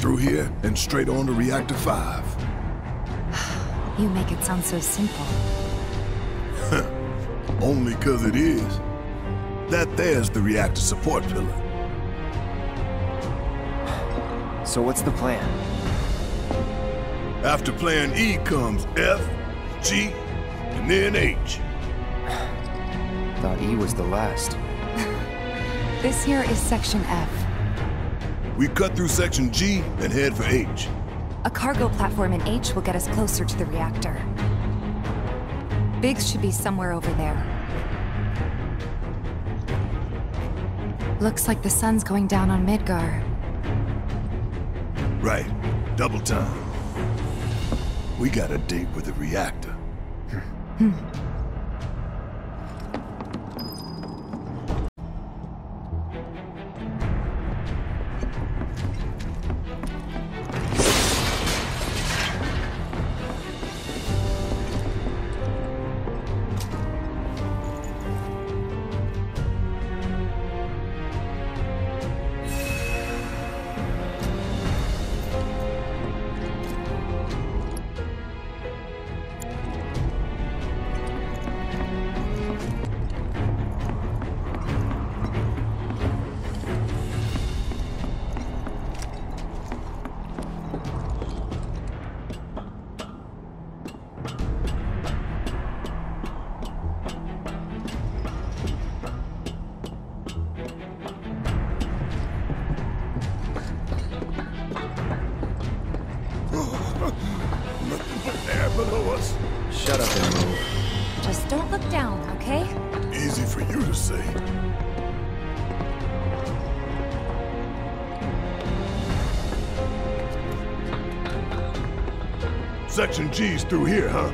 Through here and straight on to Reactor 5. You make it sound so simple. Only 'cause it is. That there's the reactor support pillar. So what's the plan? After plan E comes F, G, and then H. Thought E was the last. This here is section F. We cut through section G and head for H. A cargo platform in H will get us closer to the reactor. Biggs should be somewhere over there. Looks like the sun's going down on Midgar. Right. Double time. We got a date with the reactor. Shut up and move. Just don't look down, okay? Easy for you to say. Section G's through here, huh?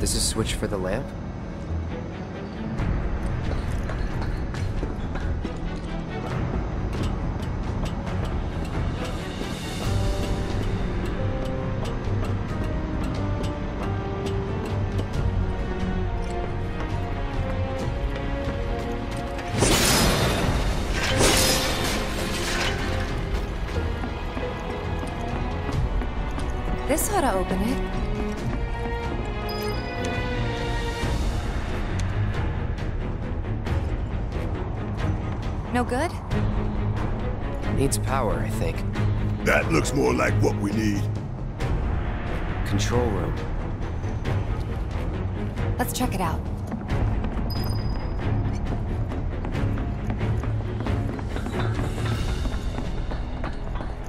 This is switch for the lamp? This ought to open it. No good? Needs power, I think. That looks more like what we need. Control room. Let's check it out.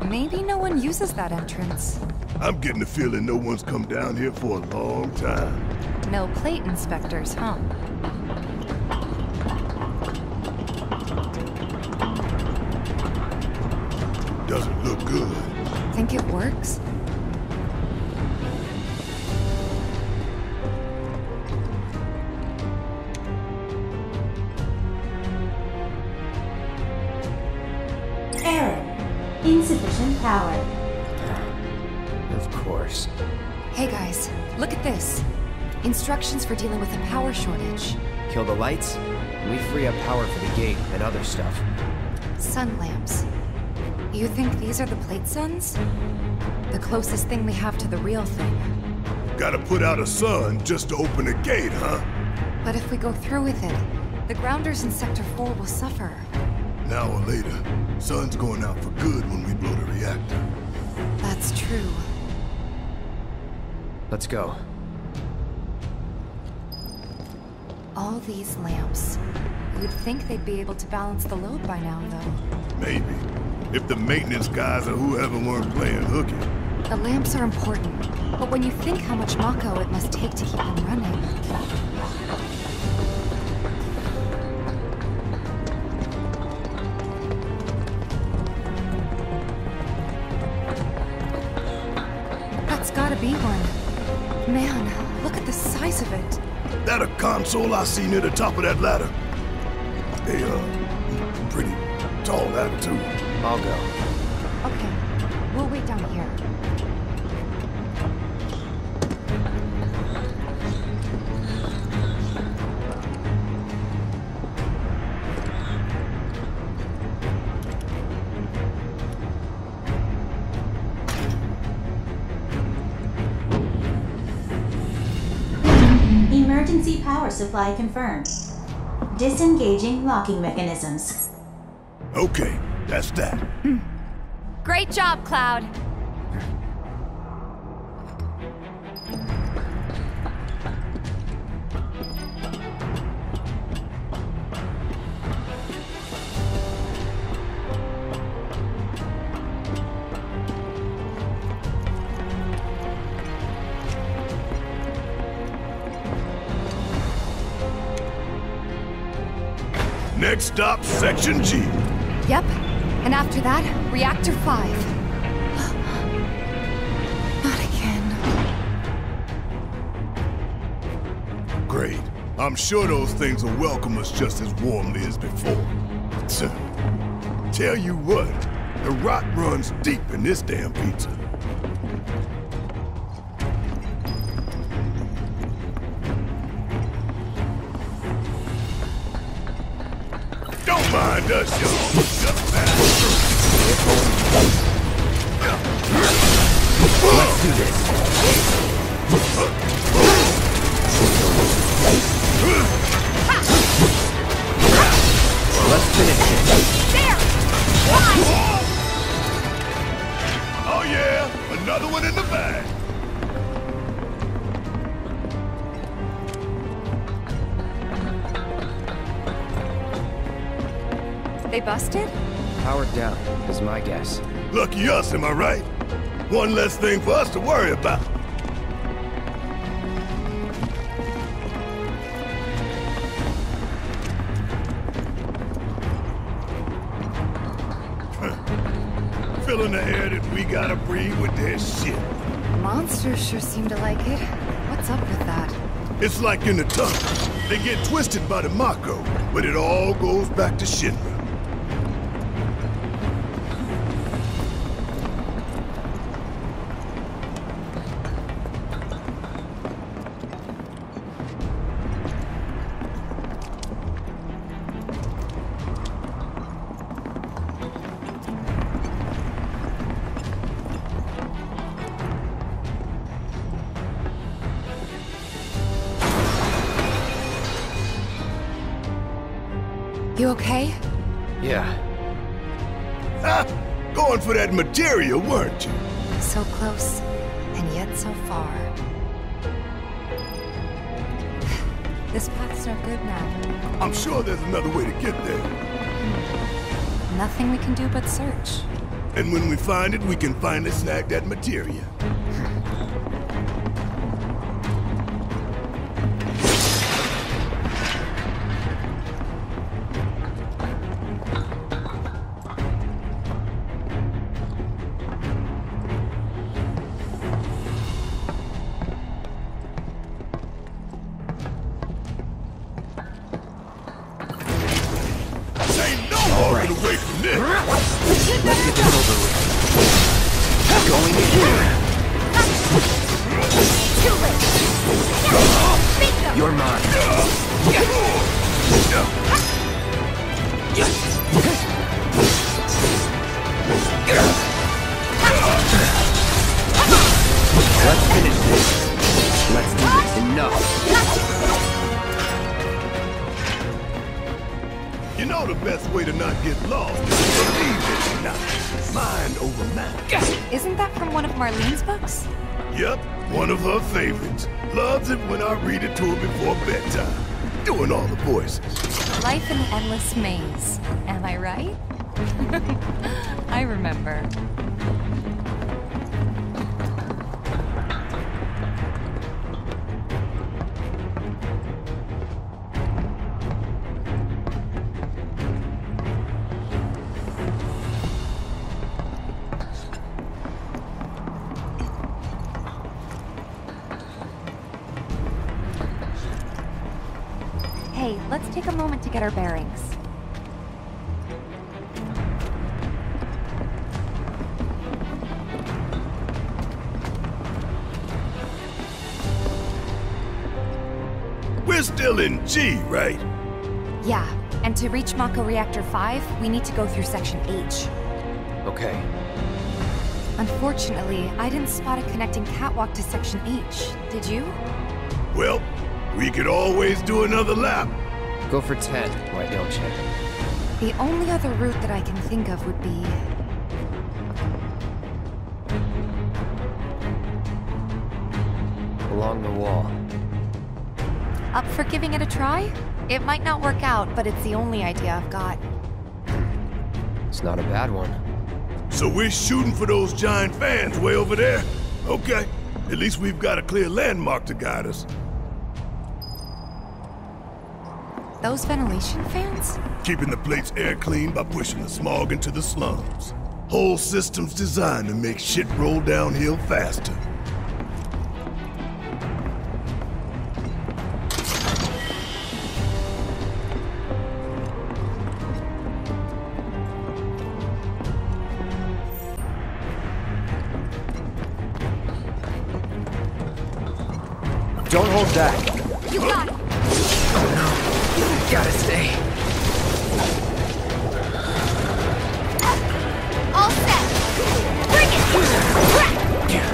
Maybe no one uses that entrance. I'm getting the feeling no one's come down here for a long time. No plate inspectors, huh? Doesn't look good. Think it works? Error. Insufficient power. Of course. Hey guys, look at this. Instructions for dealing with a power shortage. Kill the lights, we free up power for the gate and other stuff. Sun lamps. You think these are the plate suns? The closest thing we have to the real thing. Gotta put out a sun just to open a gate, huh? But if we go through with it, the grounders in Sector 4 will suffer. Now or later, sun's going out for good when we blow the reactor. That's true. Let's go. All these lamps. You'd think they'd be able to balance the load by now, though. Maybe. If the maintenance guys or whoever weren't playing hooky. The lamps are important, but when you think how much Mako it must take to keep them running... be one. Man, look at the size of it. That a console I see near the top of that ladder. Hey, pretty tall ladder, too. I'll go. Okay, we'll wait down here. Emergency power supply confirmed. Disengaging locking mechanisms. Okay, that's that. Great job, Cloud. Next stop, Section G. Yep. And after that, Reactor 5. Not again. Great. I'm sure those things will welcome us just as warmly as before. Tell you what, the rot runs deep in this damn pizza. Don't mind us, y'all. Let's do this. Let's finish it. There! Oh yeah! Another one in the bag! They busted? Powered down, is my guess. Lucky us, am I right? One less thing for us to worry about. Filling the air that we gotta breathe with their shit. Monsters sure seem to like it. What's up with that? It's like in the tunnel. They get twisted by the Mako, but it all goes back to Shinra. You okay? Yeah. Ha! Going for that material, weren't you? So close, and yet so far. This path's no good now. I'm sure there's another way to get there. Nothing we can do but search. And when we find it, we can finally snag that material. You know the best way to not get lost is to believe it or not. Mind over matter. Isn't that from one of Marlene's books? Yep, one of her favorites. Loves it when I read it to her before bedtime. Doing all the voices. Life in the endless maze. Am I right? I remember. Hey, let's take a moment to get our bearings. We're still in G, right? Yeah, and to reach Mako Reactor 5, we need to go through Section H. Okay. Unfortunately, I didn't spot a connecting catwalk to Section H, did you? Well, we could always do another lap. Go for 10, why don't you? The only other route that I can think of would be... along the wall. Up for giving it a try? It might not work out, but it's the only idea I've got. It's not a bad one. So we're shooting for those giant fans way over there? Okay. At least we've got a clear landmark to guide us. Those ventilation fans? Keeping the plate's air clean by pushing the smog into the slums. Whole system's designed to make shit roll downhill faster. Don't hold back. You got it. Oh, no. Gotta stay. All set. Bring it.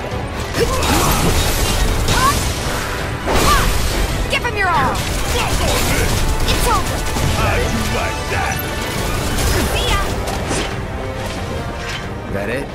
Give him your all. It's over. How'd you like that? See ya. That it?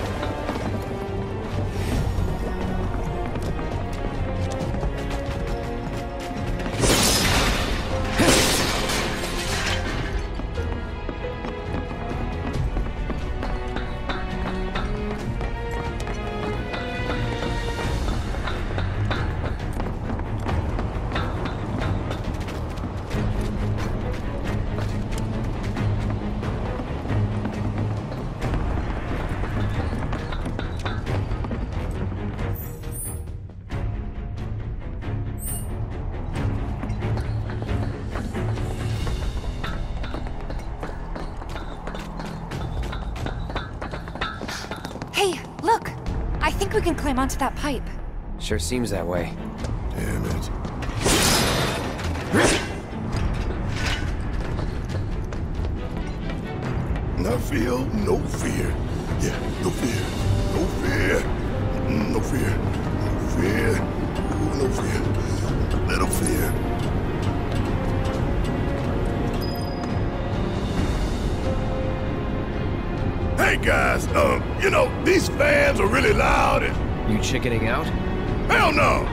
I think we can climb onto that pipe. Sure seems that way. Damn it. I feel no fear. Yeah, no fear. No fear. No fear. No fear. No fear. Little fear. Hey guys, you know, these fans are really loud and... You chickening out? Hell no!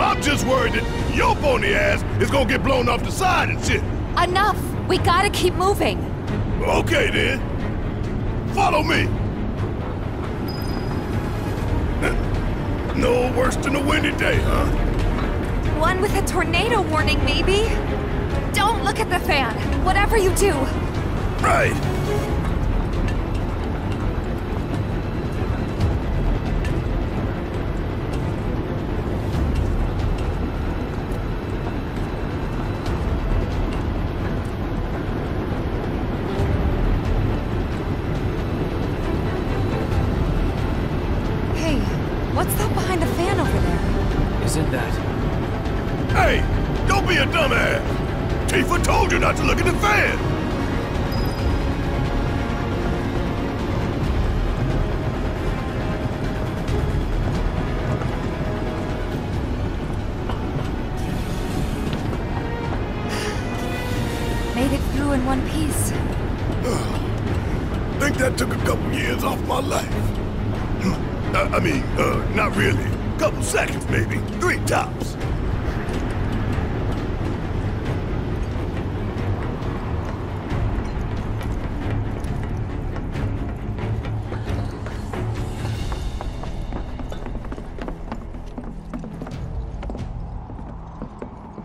I'm just worried that your pony ass is gonna get blown off the side and shit. Enough! We gotta keep moving. Okay then. Follow me. No worse than a windy day, huh? One with a tornado warning, maybe? Don't look at the fan, whatever you do. Right. Not to look at the fan! Made it through in one piece. Think that took a couple years off my life. I mean, not really. Couple seconds, maybe. 3 tops.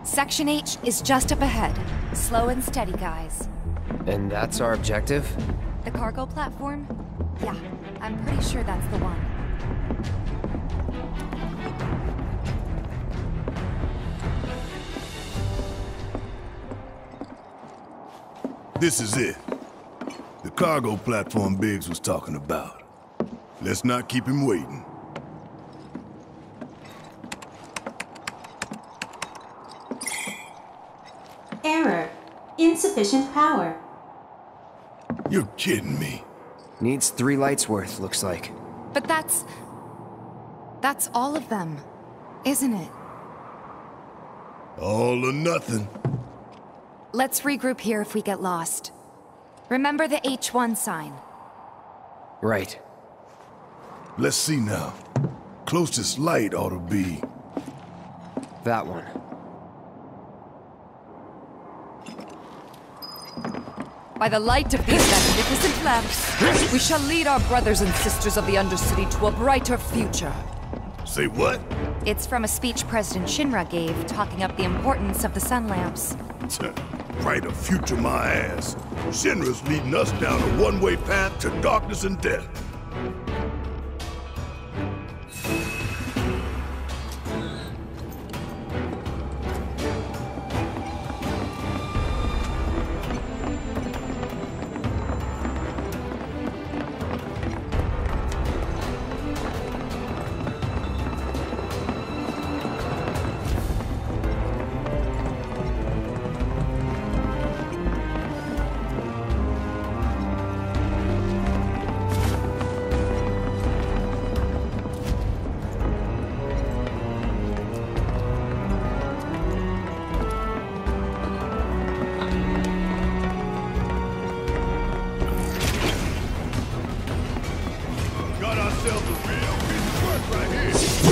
Section H is just up ahead. Slow and steady, guys. And that's our objective? The cargo platform? Yeah, I'm pretty sure that's the one. This is it. The cargo platform Biggs was talking about. Let's not keep him waiting. Error. Insufficient power. You're kidding me. Needs 3 lights worth, looks like. But that's all of them, isn't it? All or nothing. Let's regroup here if we get lost. Remember the H1 sign. Right. Let's see now. Closest light ought to be... that one. By the light of these magnificent lamps, we shall lead our brothers and sisters of the Undercity to a brighter future. Say what? It's from a speech President Shinra gave, talking up the importance of the sun lamps. Brighter future, my ass. Shinra's leading us down a one-way path to darkness and death.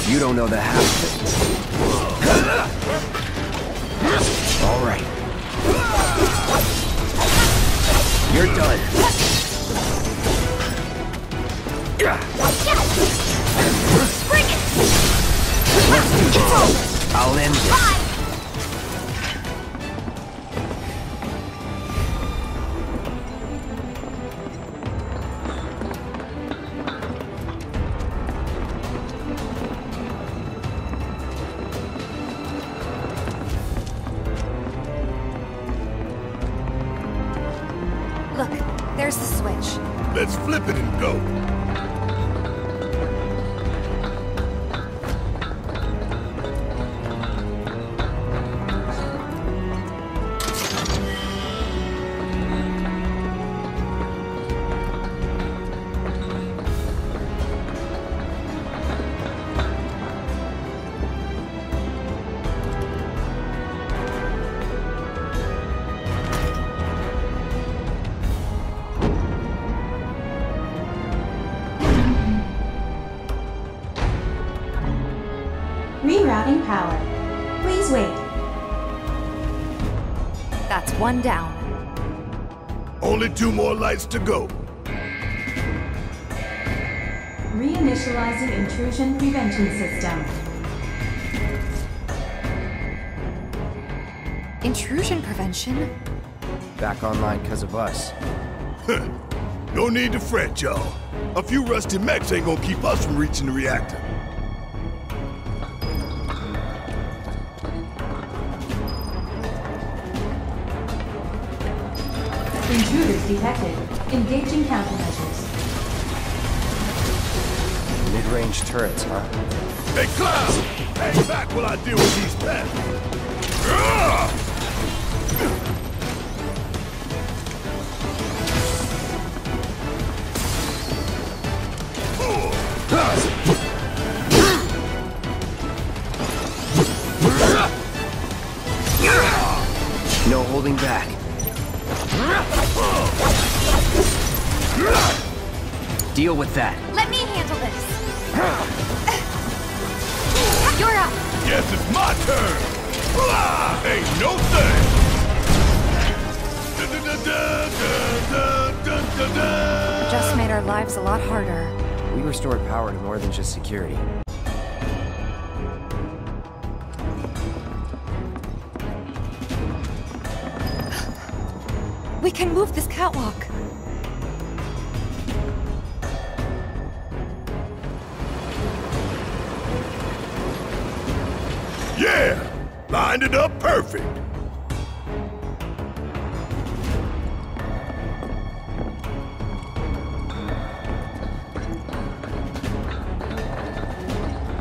You don't know the half of it. All right. You're done. Bring it. I'll end it. Bye. Let's flip it and go. Rerouting power. Please wait. That's 1 down. Only 2 more lights to go. Reinitializing intrusion prevention system. Intrusion prevention? Back online because of us. No need to fret, y'all. A few rusty mechs ain't gonna keep us from reaching the reactor. Intruders detected. Engaging countermeasures. Mid-range turrets, huh? Hey, Cloud! Hang back while I deal with these pets! No holding back. Deal with that. Let me handle this. You're up. Yes, it's my turn. Ain't no thing. It just made our lives a lot harder. We restored power to more than just security. We can move this catwalk. Yeah! Lined it up perfect.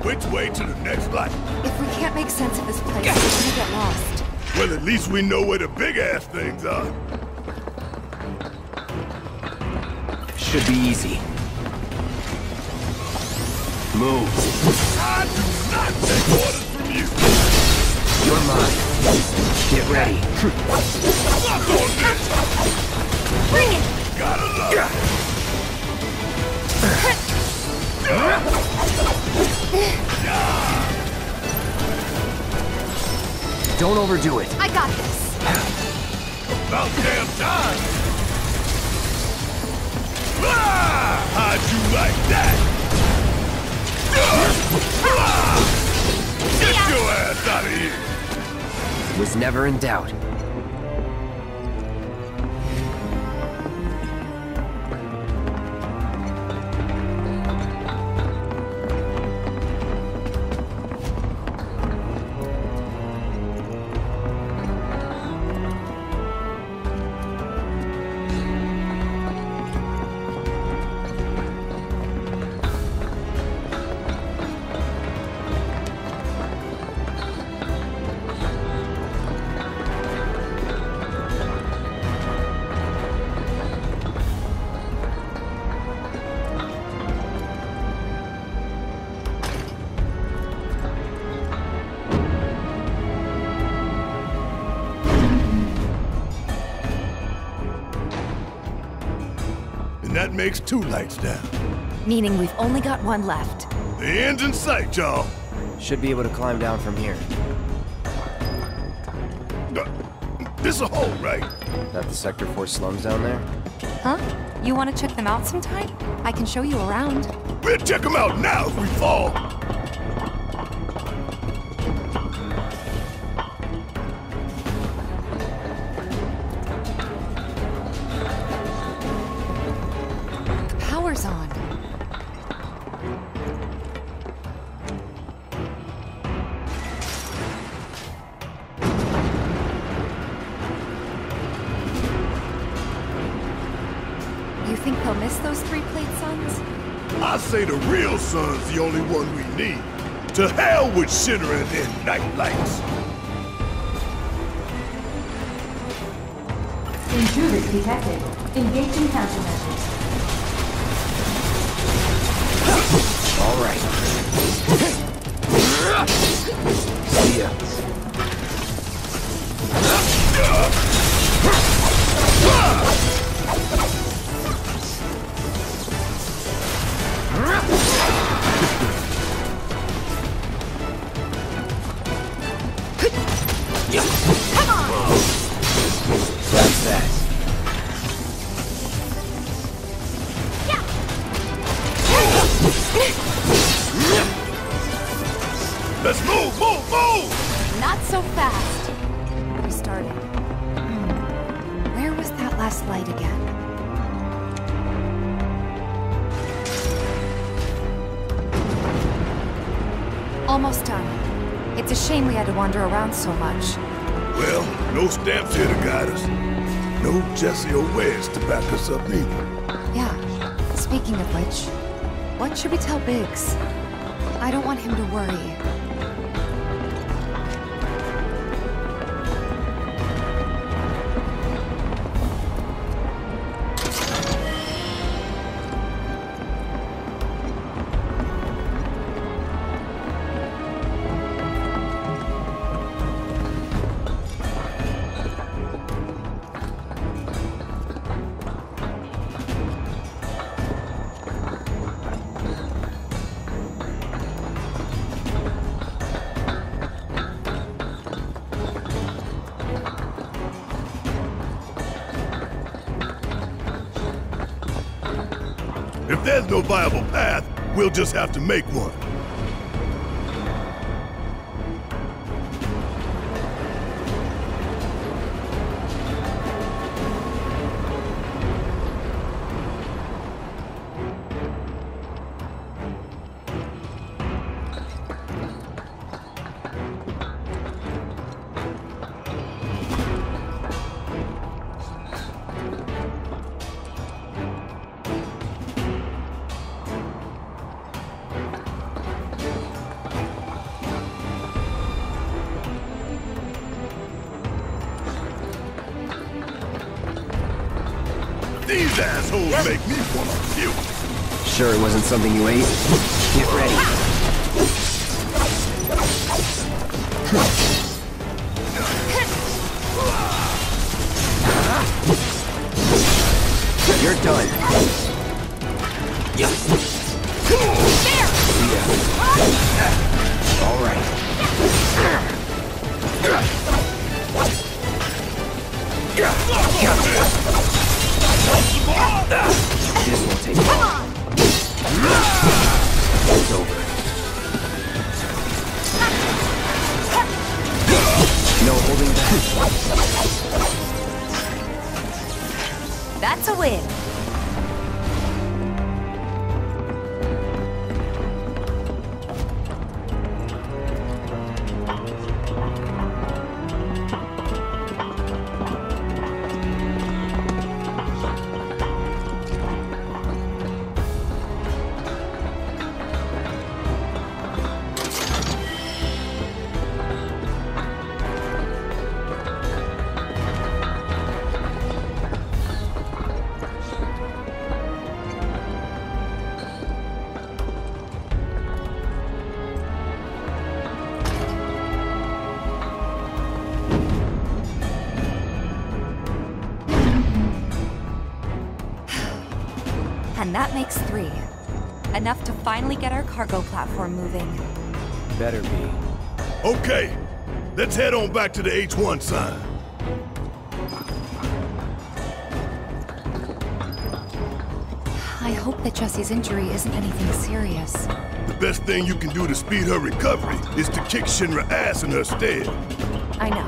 Which way to the next life? If we can't make sense of this place, we're gonna get lost. Well, at least we know where the big-ass things are. Should be easy. Move. I do not take orders from you. You're mine. Get ready. Lock on this. Bring it. Gotta love it. Don't overdo it. I got this. About damn time. How'd you like that? Get your ass out of here! Was never in doubt. That makes two lights down. Meaning we've only got one left. The end's in sight, y'all. Should be able to climb down from here. This a hole, right? That the Sector 4 slums down there? Huh? You want to check them out sometime? I can show you around. We'll check them out now if we fall. Sun's the only one we need. To hell with Shittering and night lights. Intruders detected. Engaging countermeasures. All right. See ya. Almost done. It's a shame we had to wander around so much. Well, no stamps here to guide us. No Jesse or Wes to back us up either. Yeah. Speaking of which, what should we tell Biggs? I don't want him to worry. There's no viable path. We'll just have to make one. These assholes make me want to puke. Sure it wasn't something you ate? Get ready. You're done. Yeah. All right. This will take long. It's over. No holding back. That's a win. And that makes 3. Enough to finally get our cargo platform moving. Better be. Okay, let's head on back to the H1 sign. I hope that Jessie's injury isn't anything serious. The best thing you can do to speed her recovery is to kick Shinra's ass in her stead. I know.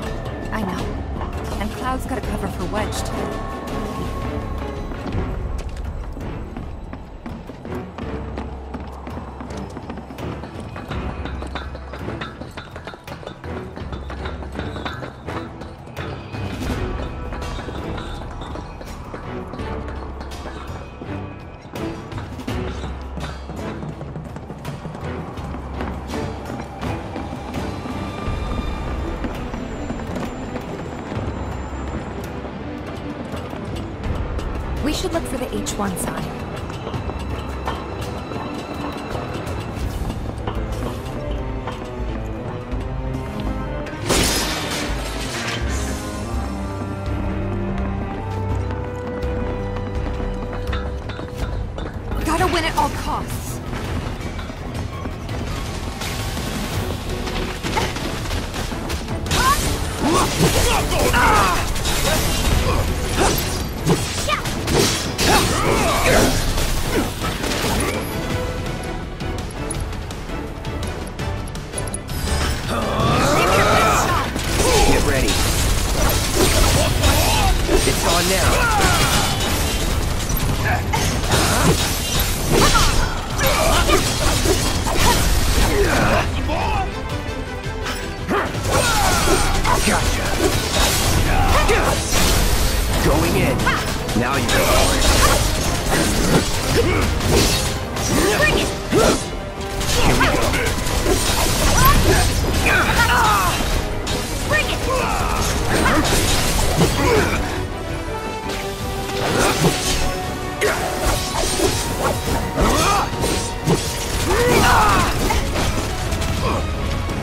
And Cloud's got to cover for Wedge, too. We should look for the H1 sign. Gotta win at all costs.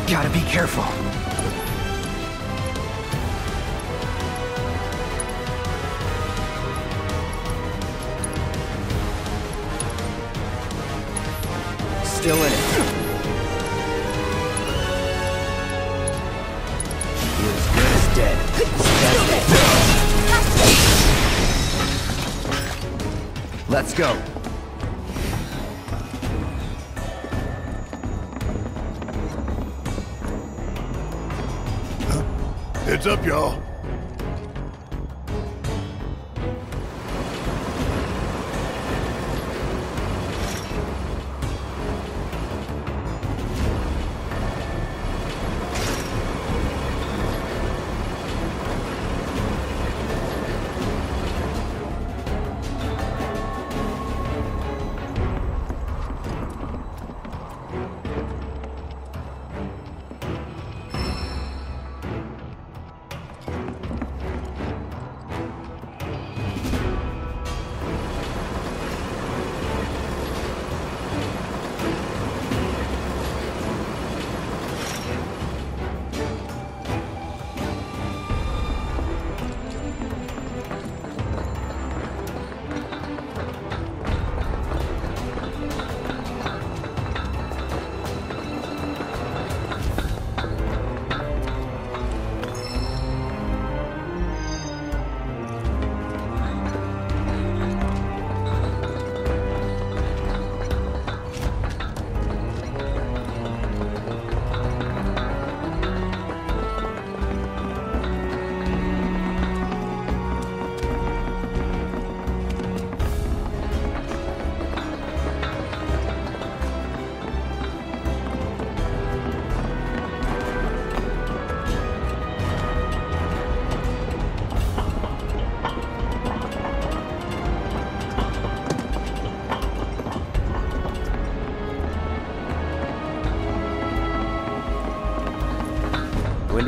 Gotta be careful. Still in it. Let's go. Heads up, y'all.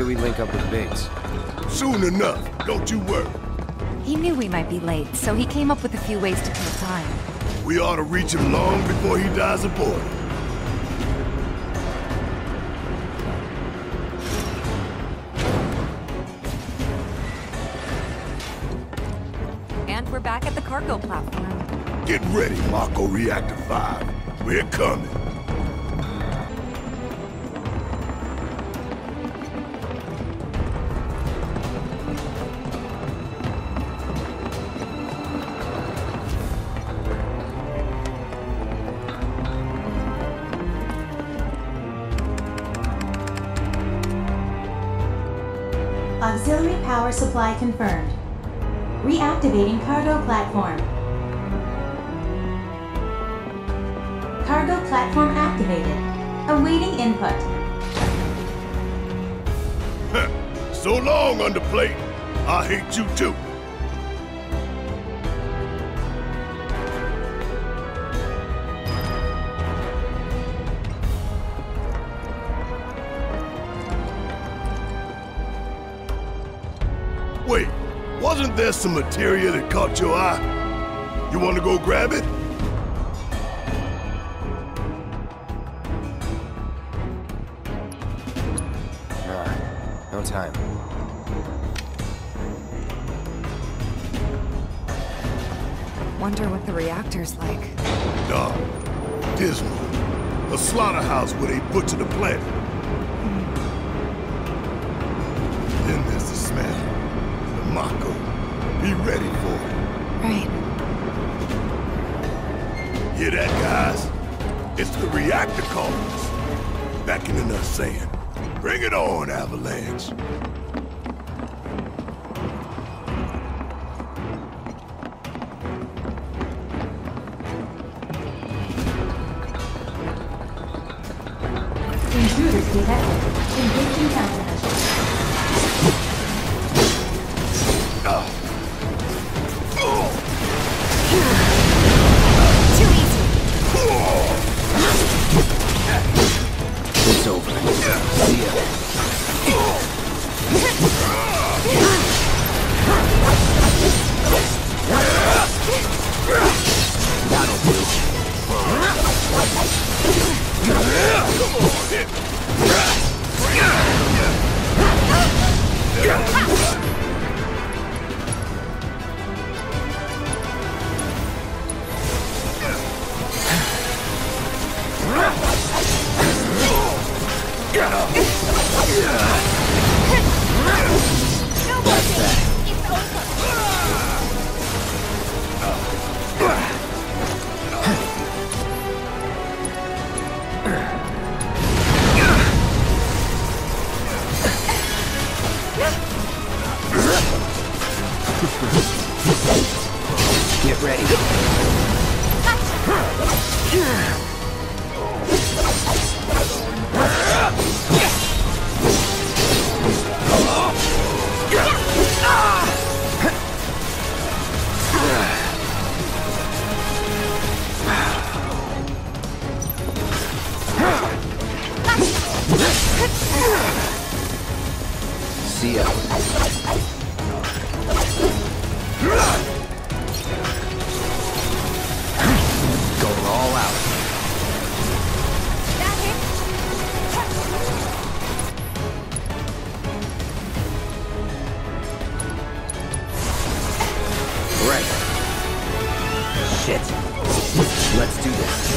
do we link up with Biggs? Soon enough, don't you worry. He knew we might be late, so he came up with a few ways to kill time. We ought to reach him long before he dies aboard. And we're back at the cargo platform. Get ready, Mako Reactor 5. We're coming. Auxiliary power supply confirmed. Reactivating cargo platform. Cargo platform activated. Awaiting input. So long, Underplate. I hate you too. Wait, wasn't there some materia that caught your eye? You want to go grab it? Nah, no time. Wonder what the reactor's like. Dark, dismal, a slaughterhouse where they butcher the planet. Then there's the smell. Mako, be ready for it. Right. Hear that, guys? It's the reactor calling us. Back into the sand. Bring it on, Avalanche. Intruders detected. Engaging countermeasures. It's over. See ya. That'll do. No more. It's over. Get ready. See ya. Going all out. That hit. Right. Shit. Let's do this.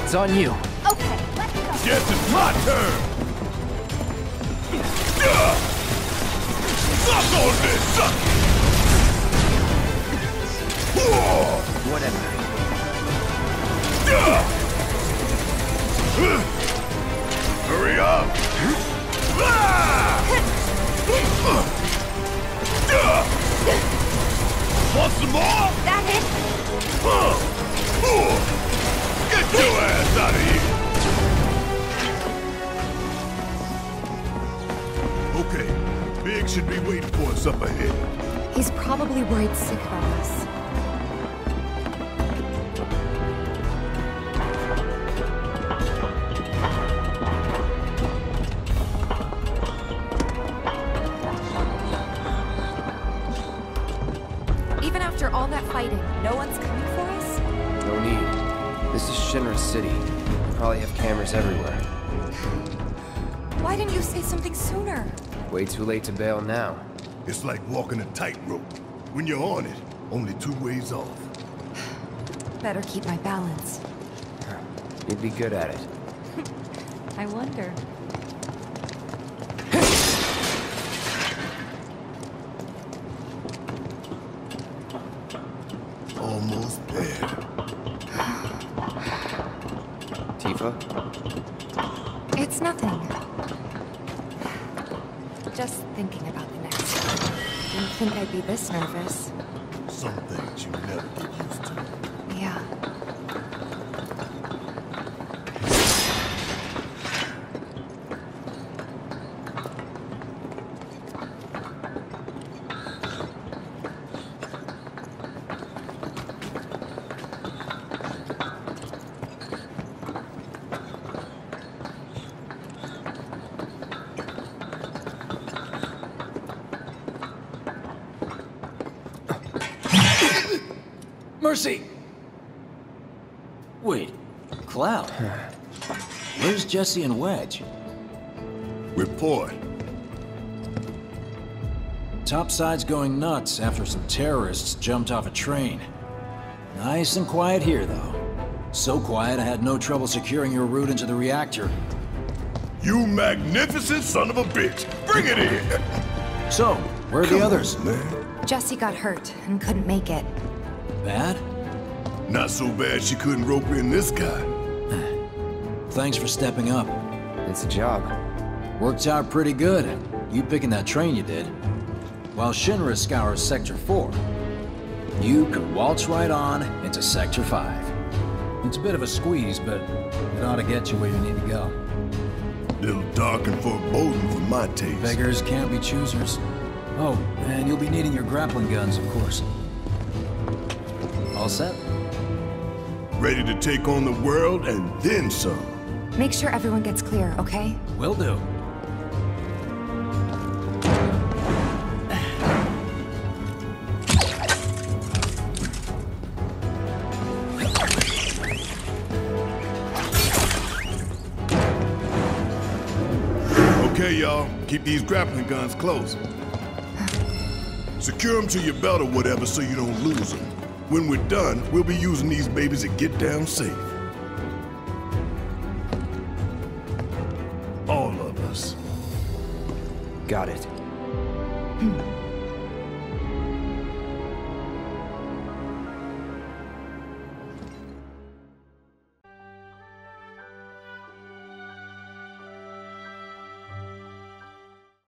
It's on you. Okay, let's go. Yes, it's my turn. Suck on this, suck. Whatever. Hurry up. Want some more? That hit. Get your ass out of here! Okay, Big should be waiting for us up ahead. He's probably worried sick about us. City. We probably have cameras everywhere. Why didn't you say something sooner? Way too late to bail now. It's like walking a tightrope. When you're on it, only two ways off. Better keep my balance. You'd be good at it. I wonder. Almost there. It's nothing. Just thinking about the next one. Didn't think I'd be this nervous. Some things you never get used to. Yeah. Mercy! Wait, Cloud? Where's Jesse and Wedge? Report. Topside's going nuts after some terrorists jumped off a train. Nice and quiet here, though. So quiet I had no trouble securing your route into the reactor. You magnificent son of a bitch! Bring it in! So, where are the others? Man. Jesse got hurt and couldn't make it. Bad? Not so bad she couldn't rope in this guy. Thanks for stepping up. It's a job. Worked out pretty good. You picking that train you did. While Shinra scours Sector 4, you could waltz right on into Sector 5. It's a bit of a squeeze, but it ought to get you where you need to go. Little dark and foreboding for my taste. Beggars can't be choosers. Oh, and you'll be needing your grappling guns, of course. All set? Ready to take on the world and then some. Make sure everyone gets clear, okay? Will do. Okay, y'all. Keep these grappling guns close. Secure them to your belt or whatever so you don't lose them. When we're done, we'll be using these babies to get down safe. All of us. Got it.